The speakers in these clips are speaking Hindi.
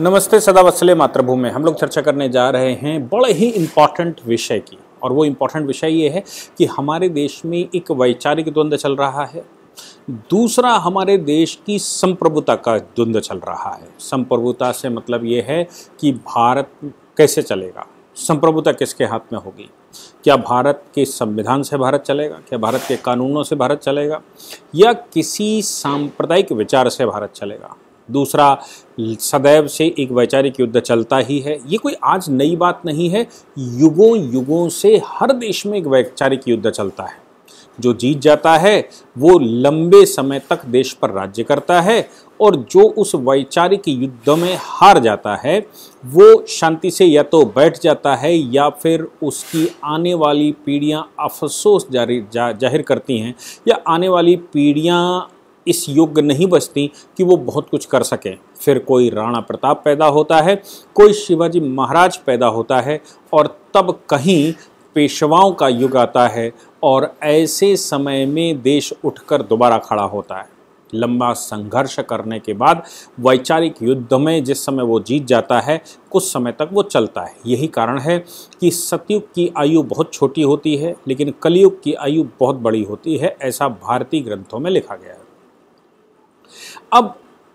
नमस्ते सदावत्सले मातृभूमि में हम लोग चर्चा करने जा रहे हैं बड़े ही इम्पॉर्टेंट विषय की। और वो इम्पॉर्टेंट विषय ये है कि हमारे देश में एक वैचारिक द्वंद्व चल रहा है, दूसरा हमारे देश की संप्रभुता का द्वंद्व चल रहा है। संप्रभुता से मतलब ये है कि भारत कैसे चलेगा, संप्रभुता किसके हाथ में होगी, क्या भारत के संविधान से भारत चलेगा, क्या भारत के कानूनों से भारत चलेगा या किसी सांप्रदायिक विचार से भारत चलेगा। दूसरा, सदैव से एक वैचारिक युद्ध चलता ही है, ये कोई आज नई बात नहीं है, युगों युगों से हर देश में एक वैचारिक युद्ध चलता है। जो जीत जाता है वो लंबे समय तक देश पर राज्य करता है और जो उस वैचारिक युद्ध में हार जाता है वो शांति से या तो बैठ जाता है या फिर उसकी आने वाली पीढ़ियां अफसोस जाहिर करती हैं या आने वाली पीढ़ियां इस योग्य नहीं बचती कि वो बहुत कुछ कर सकें। फिर कोई राणा प्रताप पैदा होता है, कोई शिवाजी महाराज पैदा होता है और तब कहीं पेशवाओं का युग आता है और ऐसे समय में देश उठकर दोबारा खड़ा होता है। लंबा संघर्ष करने के बाद वैचारिक युद्ध में जिस समय वो जीत जाता है कुछ समय तक वो चलता है। यही कारण है कि सतयुग की आयु बहुत छोटी होती है लेकिन कलयुग की आयु बहुत बड़ी होती है, ऐसा भारतीय ग्रंथों में लिखा गया है। अब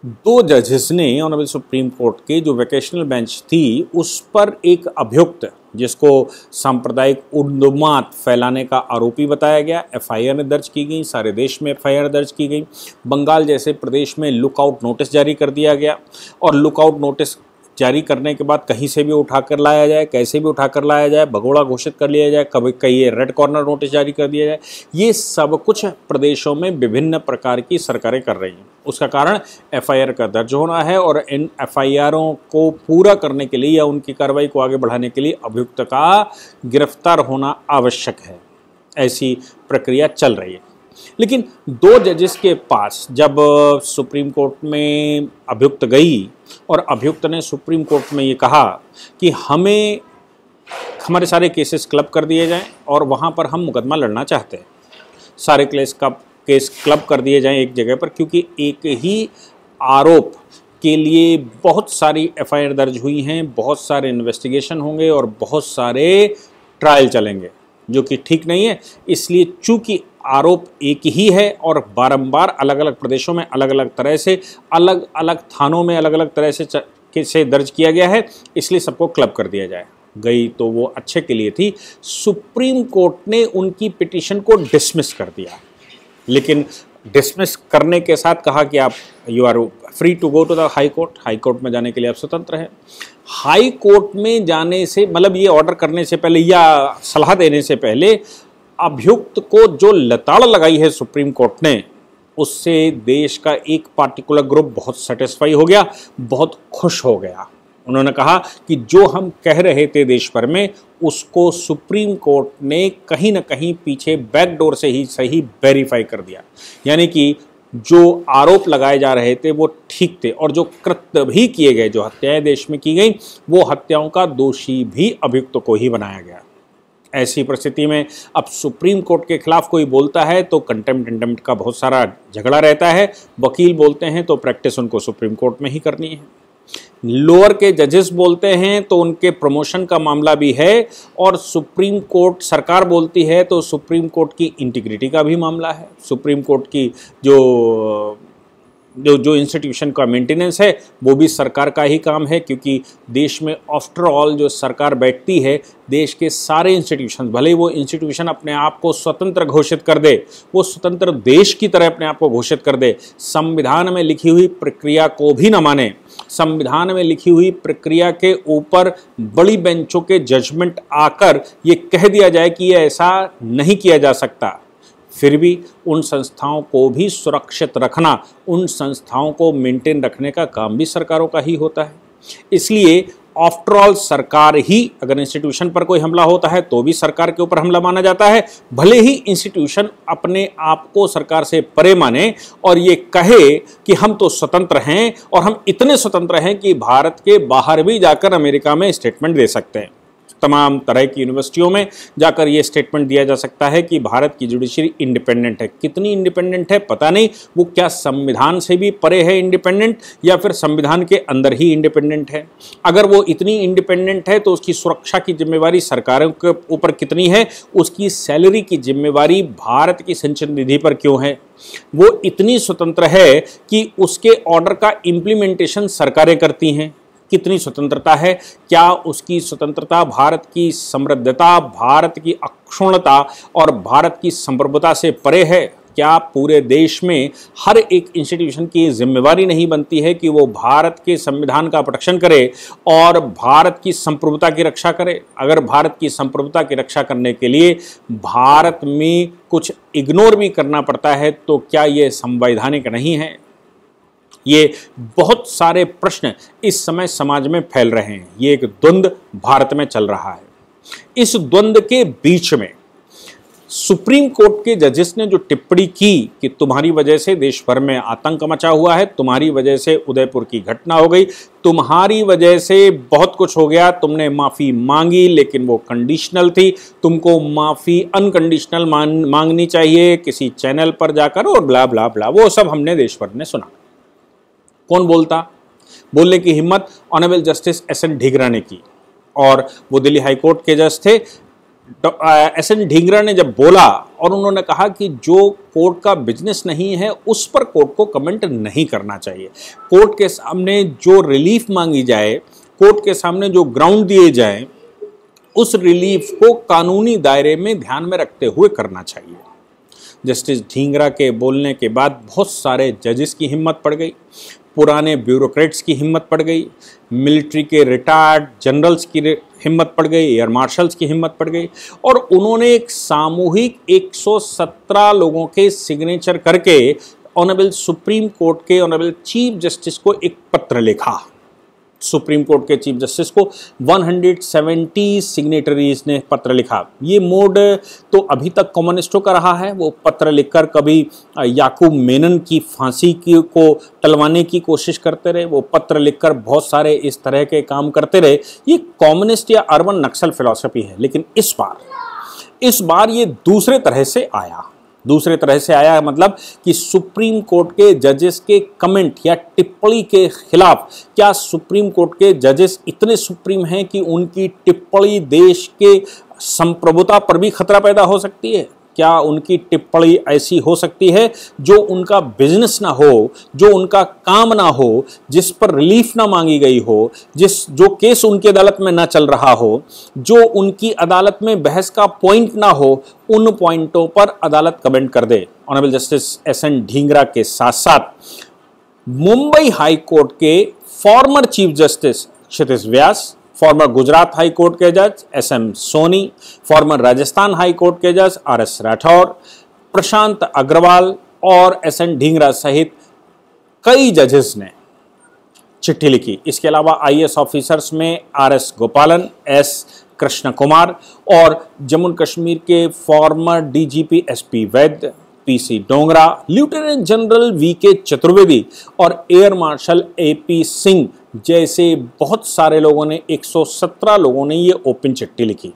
दो जजेस ने ऑनरेबल सुप्रीम कोर्ट के जो वैकेशनल बेंच थी उस पर एक अभियुक्त जिसको सांप्रदायिक उन्माद फैलाने का आरोपी बताया गया, एफआईआर दर्ज की गई, सारे देश में एफआईआर दर्ज की गई। बंगाल जैसे प्रदेश में लुकआउट नोटिस जारी कर दिया गया और लुकआउट नोटिस जारी करने के बाद कहीं से भी उठाकर लाया जाए, कैसे भी उठाकर लाया जाए, भगोड़ा घोषित कर लिया जाए, कभी कहीं रेड कॉर्नर नोटिस जारी कर दिया जाए। ये सब कुछ प्रदेशों में विभिन्न प्रकार की सरकारें कर रही हैं। उसका कारण एफआईआर का दर्ज होना है और इन एफआईआरों को पूरा करने के लिए या उनकी कार्रवाई को आगे बढ़ाने के लिए अभियुक्त का गिरफ्तार होना आवश्यक है। ऐसी प्रक्रिया चल रही है। लेकिन दो जजेस के पास जब सुप्रीम कोर्ट में अभियुक्त गई और अभियुक्त ने सुप्रीम कोर्ट में ये कहा कि हमें हमारे सारे केसेस क्लब कर दिए जाएं और वहाँ पर हम मुकदमा लड़ना चाहते हैं, सारे केस क्लब कर दिए जाएं एक जगह पर, क्योंकि एक ही आरोप के लिए बहुत सारी एफआईआर दर्ज हुई हैं, बहुत सारे इन्वेस्टिगेशन होंगे और बहुत सारे ट्रायल चलेंगे, जो कि ठीक नहीं है। इसलिए चूंकि आरोप एक ही है और बारंबार अलग अलग प्रदेशों में अलग अलग तरह से, अलग अलग थानों में अलग अलग तरह से दर्ज किया गया है, इसलिए सबको क्लब कर दिया जाए गई तो वो अच्छे के लिए थी। सुप्रीम कोर्ट ने उनकी पिटीशन को डिसमिस कर दिया, लेकिन डिसमिस करने के साथ कहा कि आप you are free to go to the high court, high court में जाने के लिए आप स्वतंत्र हैं। हाई कोर्ट में जाने से मतलब ये ऑर्डर करने से पहले या सलाह देने से पहले अभियुक्त को जो लताड़ लगाई है सुप्रीम कोर्ट ने, उससे देश का एक पार्टिकुलर ग्रुप बहुत सेटिस्फाई हो गया, बहुत खुश हो गया। उन्होंने कहा कि जो हम कह रहे थे देश भर में उसको सुप्रीम कोर्ट ने कहीं ना कहीं पीछे बैकडोर से ही सही वेरीफाई कर दिया, यानी कि जो आरोप लगाए जा रहे थे वो ठीक थे और जो कृत्य भी किए गए, जो हत्याएं देश में की गई, वो हत्याओं का दोषी भी अभियुक्त को ही बनाया गया। ऐसी परिस्थिति में अब सुप्रीम कोर्ट के खिलाफ कोई बोलता है तो कंटेम्प्ट का बहुत सारा झगड़ा रहता है, वकील बोलते हैं तो प्रैक्टिस उनको सुप्रीम कोर्ट में ही करनी है, लोअर के जजेस बोलते हैं तो उनके प्रमोशन का मामला भी है और सुप्रीम कोर्ट सरकार बोलती है तो सुप्रीम कोर्ट की इंटीग्रिटी का भी मामला है, सुप्रीम कोर्ट की जो जो जो इंस्टीट्यूशन का मेंटेनेंस है वो भी सरकार का ही काम है, क्योंकि देश में आफ्टर ऑल जो सरकार बैठती है देश के सारे इंस्टीट्यूशन, भले वो इंस्टीट्यूशन अपने आप को स्वतंत्र घोषित कर दे, वो स्वतंत्र देश की तरह अपने आप को घोषित कर दे, संविधान में लिखी हुई प्रक्रिया को भी न माने, संविधान में लिखी हुई प्रक्रिया के ऊपर बड़ी बेंचों के जजमेंट आकर ये कह दिया जाए कि ये ऐसा नहीं किया जा सकता, फिर भी उन संस्थाओं को भी सुरक्षित रखना, उन संस्थाओं को मेंटेन रखने का काम भी सरकारों का ही होता है। इसलिए आफ्टर ऑल सरकार ही, अगर इंस्टीट्यूशन पर कोई हमला होता है तो भी सरकार के ऊपर हमला माना जाता है, भले ही इंस्टीट्यूशन अपने आप को सरकार से परे माने और ये कहे कि हम तो स्वतंत्र हैं और हम इतने स्वतंत्र हैं कि भारत के बाहर भी जाकर अमेरिका में स्टेटमेंट दे सकते हैं। तमाम तरह की यूनिवर्सिटियों में जाकर ये स्टेटमेंट दिया जा सकता है कि भारत की जुडिशरी इंडिपेंडेंट है। कितनी इंडिपेंडेंट है पता नहीं, वो क्या संविधान से भी परे है इंडिपेंडेंट या फिर संविधान के अंदर ही इंडिपेंडेंट है। अगर वो इतनी इंडिपेंडेंट है तो उसकी सुरक्षा की जिम्मेवारी सरकारों के ऊपर कितनी है, उसकी सैलरी की जिम्मेवारी भारत की संचित निधि पर क्यों है। वो इतनी स्वतंत्र है कि उसके ऑर्डर का इम्प्लीमेंटेशन सरकारें करती हैं। कितनी स्वतंत्रता है, क्या उसकी स्वतंत्रता भारत की समृद्धता, भारत की अक्षुण्णता और भारत की संप्रभुता से परे है। क्या पूरे देश में हर एक इंस्टीट्यूशन की जिम्मेवारी नहीं बनती है कि वो भारत के संविधान का प्रोटेक्शन करे और भारत की संप्रभुता की रक्षा करे। अगर भारत की संप्रभुता की रक्षा करने के लिए भारत में कुछ इग्नोर भी करना पड़ता है तो क्या ये संवैधानिक नहीं है। ये बहुत सारे प्रश्न इस समय समाज में फैल रहे हैं। ये एक द्वंद्व भारत में चल रहा है। इस द्वंद्व के बीच में सुप्रीम कोर्ट के जजिस ने जो टिप्पणी की कि तुम्हारी वजह से देश भर में आतंक मचा हुआ है, तुम्हारी वजह से उदयपुर की घटना हो गई, तुम्हारी वजह से बहुत कुछ हो गया, तुमने माफ़ी मांगी लेकिन वो कंडीशनल थी, तुमको माफ़ी अनकंडीशनल मांगनी चाहिए किसी चैनल पर जाकर और ब्ला ब्ला ब्ला, वो सब हमने देश भर में सुना। कौन बोलता? बोलने की हिम्मत ऑनरेबल जस्टिस एस.एन. ढींगरा ने की और वो दिल्ली हाईकोर्ट के जज थे। एस.एन. ढींगरा ने जब बोला और उन्होंने कहा कि जो कोर्ट का बिजनेस नहीं है उस पर कोर्ट को कमेंट नहीं करना चाहिए, कोर्ट के सामने जो रिलीफ मांगी जाए, कोर्ट के सामने जो ग्राउंड दिए जाए, उस रिलीफ को कानूनी दायरे में ध्यान में रखते हुए करना चाहिए। जस्टिस ढींगरा के बोलने के बाद बहुत सारे जजेस की हिम्मत पड़ गई, पुराने ब्यूरोक्रेट्स की हिम्मत पड़ गई, मिलिट्री के रिटायर्ड जनरल्स की हिम्मत पड़ गई, एयर मार्शल्स की हिम्मत पड़ गई और उन्होंने एक सामूहिक 117 लोगों के सिग्नेचर करके ऑनरेबल सुप्रीम कोर्ट के ऑनरेबल चीफ जस्टिस को एक पत्र लिखा। सुप्रीम कोर्ट के चीफ जस्टिस को 170 सिग्नेटरीज ने पत्र लिखा। ये मोड तो अभी तक कम्युनिस्टों का रहा है। वो पत्र लिखकर कभी याकूब मेनन की फांसी को टलवाने की कोशिश करते रहे, वो पत्र लिखकर बहुत सारे इस तरह के काम करते रहे। ये कम्युनिस्ट या अर्बन नक्सल फिलॉसफी है। लेकिन इस बार ये दूसरे तरह से आया मतलब कि सुप्रीम कोर्ट के जजेस के कमेंट या टिप्पणी के खिलाफ। क्या सुप्रीम कोर्ट के जजेस इतने सुप्रीम हैं कि उनकी टिप्पणी देश के संप्रभुता पर भी खतरा पैदा हो सकती है? क्या उनकी टिप्पणी ऐसी हो सकती है जो उनका बिजनेस ना हो, जो उनका काम ना हो, जिस पर रिलीफ ना मांगी गई हो, जो केस उनकी अदालत में ना चल रहा हो, जो उनकी अदालत में बहस का पॉइंट ना हो, उन पॉइंटों पर अदालत कमेंट कर दे। Honourable justice S N. ढींगरा के साथ साथ मुंबई हाई कोर्ट के former chief justice Kshitij Vyas, former Gujarat high court के जज S M. Soni, former Rajasthan high court के जज आर.एस. राठौर, प्रशांत अग्रवाल और एस.एन. ढींगरा सहित कई जजेस ने चिट्ठी लिखी। इसके अलावा आईएएस ऑफिसर्स में आर.एस. गोपालन, एस. कृष्ण कुमार और जम्मू कश्मीर के former DGP SP. Vaidya, PC Dongra, lieutenant general VK Chaturvedi और एयर मार्शल एपी सिंह जैसे बहुत सारे लोगों ने 117 लोगों ने ये ओपन चिट्ठी लिखी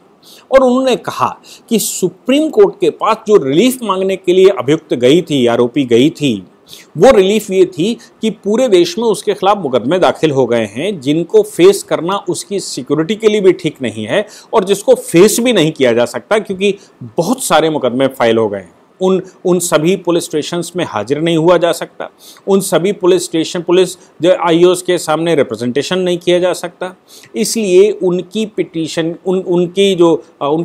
और उन्होंने कहा कि सुप्रीम कोर्ट के पास जो रिलीफ मांगने के लिए अभियुक्त गई थी, आरोपी गई थी, वो रिलीफ ये थी कि पूरे देश में उसके खिलाफ मुकदमे दाखिल हो गए हैं जिनको फेस करना उसकी सिक्योरिटी के लिए भी ठीक नहीं है और जिसको फेस भी नहीं किया जा सकता क्योंकि बहुत सारे मुकदमे फाइल हो गए हैं। उन सभी पुलिस स्टेशंस में हाजिर नहीं हुआ जा सकता, उन सभी पुलिस जो आईओएस के सामने रिप्रेजेंटेशन नहीं किया जा सकता। इसलिए उनकी पिटीशन उनके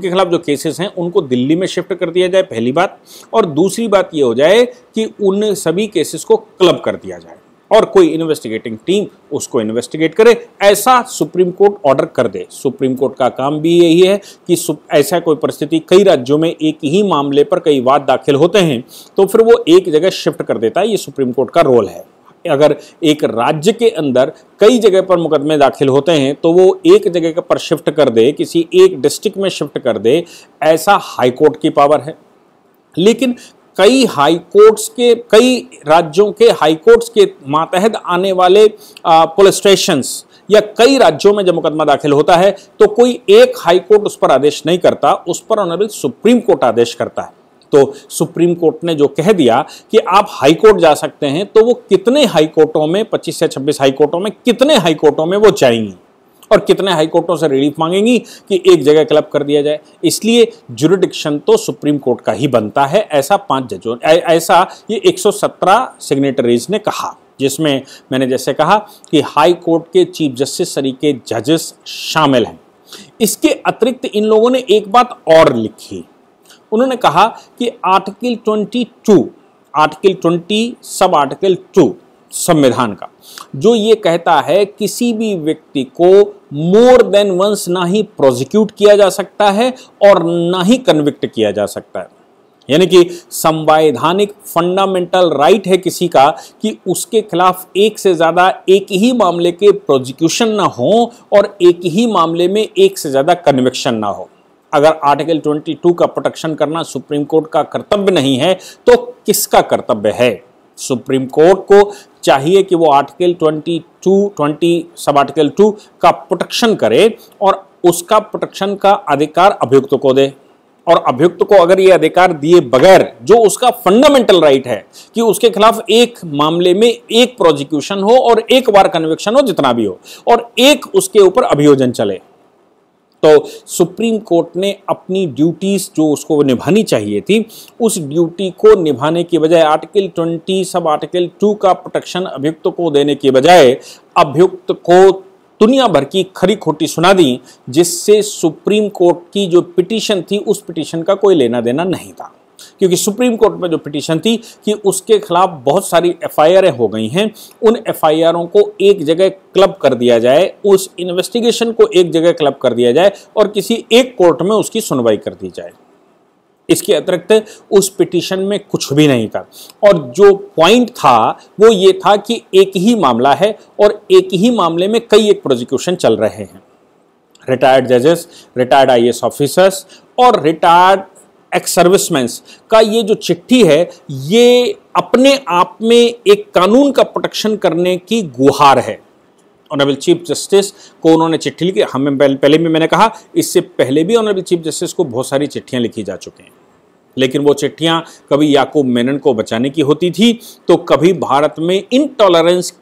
खिलाफ जो केसेस हैं उनको दिल्ली में शिफ्ट कर दिया जाए, पहली बात। और दूसरी बात ये हो जाए कि उन सभी केसेस को क्लब कर दिया जाए और कोई इन्वेस्टिगेटिंग टीम उसको इन्वेस्टिगेट करे। ऐसा सुप्रीम कोर्ट ऑर्डर कर दे। सुप्रीम कोर्ट का काम भी यही है कि ऐसा कोई परिस्थिति, कई राज्यों में एक ही मामले पर कई वाद दाखिल होते हैं तो फिर वो एक जगह शिफ्ट कर देता है। ये सुप्रीम कोर्ट का रोल है। अगर एक राज्य के अंदर कई जगह पर मुकदमे दाखिल होते हैं तो वो एक जगह पर शिफ्ट कर दे, किसी एक डिस्ट्रिक्ट में शिफ्ट कर दे, ऐसा हाईकोर्ट की पावर है। लेकिन कई हाईकोर्ट्स के, कई राज्यों के हाईकोर्ट्स के मातहत आने वाले पुलिस स्टेशंस या कई राज्यों में जब मुकदमा दाखिल होता है तो कोई एक हाई कोर्ट उस पर आदेश नहीं करता, उस पर ऑनरेबल सुप्रीम कोर्ट आदेश करता है। तो सुप्रीम कोर्ट ने जो कह दिया कि आप हाई कोर्ट जा सकते हैं, तो वो कितने हाई कोर्टों में, 25 से 26 हाई कोर्टों में, कितने हाई कोर्टों में वो जाएंगी और कितने हाई कोर्टों से रिलीफ मांगेंगी कि एक जगह क्लब कर दिया जाए। इसलिए ज्यूरिडिक्शन तो सुप्रीम कोर्ट का ही बनता है, ऐसा 5 जजों, ऐसा ये 117 सिग्नेटरीज ने कहा, जिसमें मैंने जैसे कहा कि हाई कोर्ट के चीफ जस्टिस के जजेस शामिल हैं। इसके अतिरिक्त इन लोगों ने एक बात और लिखी, उन्होंने कहा कि आर्टिकल 22 सब आर्टिकल 2 संविधान का, जो ये कहता है किसी भी व्यक्ति को मोर देन वंस ना ही प्रोजिक्यूट किया जा सकता है और ना ही कन्विक्ट किया जा सकता है। यानी कि संवैधानिक फंडामेंटल राइट है किसी का कि उसके खिलाफ एक से ज़्यादा, एक ही मामले के प्रोजिक्यूशन ना हो और एक ही मामले में एक से ज़्यादा कन्विक्शन ना हो। अगर आर्टिकल 22 का प्रोटेक्शन करना सुप्रीम कोर्ट का कर्तव्य नहीं है तो किसका कर्तव्य है? सुप्रीम कोर्ट को चाहिए कि वो आर्टिकल 22 सब आर्टिकल 2 का प्रोटेक्शन करे और उसका प्रोटेक्शन का अधिकार अभियुक्त को दे। और अभियुक्त को अगर ये अधिकार दिए बगैर, जो उसका फंडामेंटल राइट है कि उसके खिलाफ एक मामले में एक प्रोजिक्यूशन हो और एक बार कन्विक्शन हो, जितना भी हो, और एक उसके ऊपर अभियोजन चले, तो सुप्रीम कोर्ट ने अपनी ड्यूटीज जो उसको निभानी चाहिए थी, उस ड्यूटी को निभाने की बजाय आर्टिकल 22 सब आर्टिकल 2 का प्रोटेक्शन अभियुक्त को देने के बजाय अभियुक्त को दुनिया भर की खरी खोटी सुना दी, जिससे सुप्रीम कोर्ट की जो पिटीशन थी उस पिटीशन का कोई लेना देना नहीं था। क्योंकि सुप्रीम कोर्ट में जो पिटीशन थी कि उसके खिलाफ बहुत सारी एफआईआरें हो गई हैं, उन एफआईआरों को एक जगह क्लब कर दिया जाए, उस इन्वेस्टिगेशन को एक जगह क्लब कर दिया जाए और किसी एक कोर्ट में उसकी सुनवाई कर दी जाए। इसके अतिरिक्त उस पिटीशन में कुछ भी नहीं था। और जो पॉइंट था वो ये था कि एक ही मामला है और एक ही मामले में कई एक प्रोजिक्यूशन चल रहे हैं। रिटायर्ड जजेस, रिटायर्ड आईएएस ऑफिसर्स और रिटायर्ड एक्स सर्विसमैन्स का ये जो चिट्ठी है, ये अपने आप में एक कानून का प्रोटेक्शन करने की गुहार है। ऑनरेबल चीफ जस्टिस को उन्होंने चिट्ठी लिखी, हमें पहले भी मैंने कहा, इससे पहले भी ऑनरेबल चीफ जस्टिस को बहुत सारी चिट्ठियां लिखी जा चुकी हैं, लेकिन वो चिट्ठियां कभी याकूब मेनन को बचाने की होती थी तो कभी भारत में इनटॉलरेंस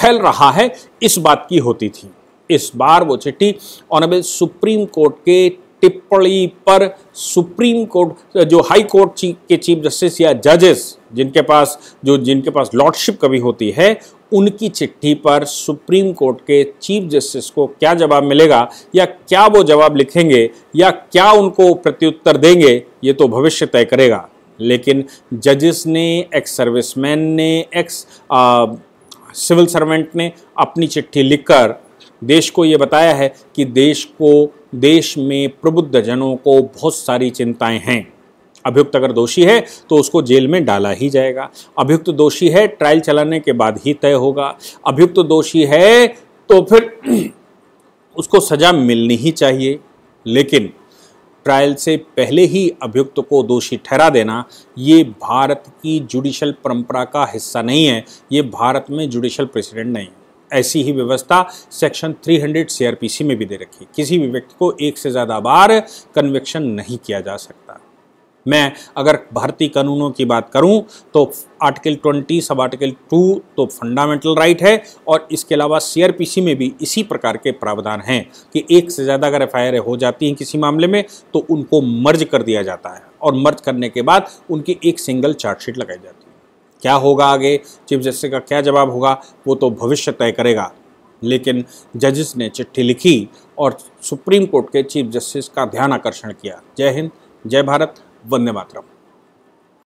फैल रहा है इस बात की होती थी। इस बार वो चिट्ठी ऑनरेबल सुप्रीम कोर्ट के टिप्पणी पर सुप्रीम कोर्ट, जो हाई कोर्ट के चीफ जस्टिस या जजेस जिनके पास लॉर्डशिप कभी होती है, उनकी चिट्ठी पर सुप्रीम कोर्ट के चीफ जस्टिस को क्या जवाब मिलेगा, या क्या वो जवाब लिखेंगे या क्या उनको प्रत्युत्तर देंगे, ये तो भविष्य तय करेगा। लेकिन जजेस ने, एक्स सर्विसमैन ने, एक्स सिविल सर्वेंट ने अपनी चिट्ठी लिखकर देश को ये बताया है कि देश में प्रबुद्ध जनों को बहुत सारी चिंताएं हैं। अभियुक्त अगर दोषी है तो उसको जेल में डाला ही जाएगा, अभियुक्त दोषी है ट्रायल चलाने के बाद ही तय होगा, अभियुक्त दोषी है तो फिर उसको सजा मिलनी ही चाहिए। लेकिन ट्रायल से पहले ही अभियुक्त को दोषी ठहरा देना, ये भारत की जुडिशल परंपरा का हिस्सा नहीं है, ये भारत में जुडिशल प्रेसिडेंट नहीं है। ऐसी ही व्यवस्था सेक्शन 300 CRPC में भी दे रखी, किसी भी व्यक्ति को एक से ज़्यादा बार कन्विक्शन नहीं किया जा सकता। मैं अगर भारतीय कानूनों की बात करूं तो आर्टिकल 22 सब आर्टिकल 2 तो फंडामेंटल राइट है, और इसके अलावा CRPC में भी इसी प्रकार के प्रावधान हैं कि एक से ज़्यादा अगर एफआईआर हो जाती हैं किसी मामले में तो उनको मर्ज कर दिया जाता है और मर्ज करने के बाद उनकी एक सिंगल चार्जशीट लगाई जाती है। क्या होगा आगे, चीफ जस्टिस का क्या जवाब होगा, वो तो भविष्य तय करेगा। लेकिन जजेस ने चिट्ठी लिखी और सुप्रीम कोर्ट के चीफ जस्टिस का ध्यान आकर्षण किया। जय हिंद, जय भारत, वंदे मातरम।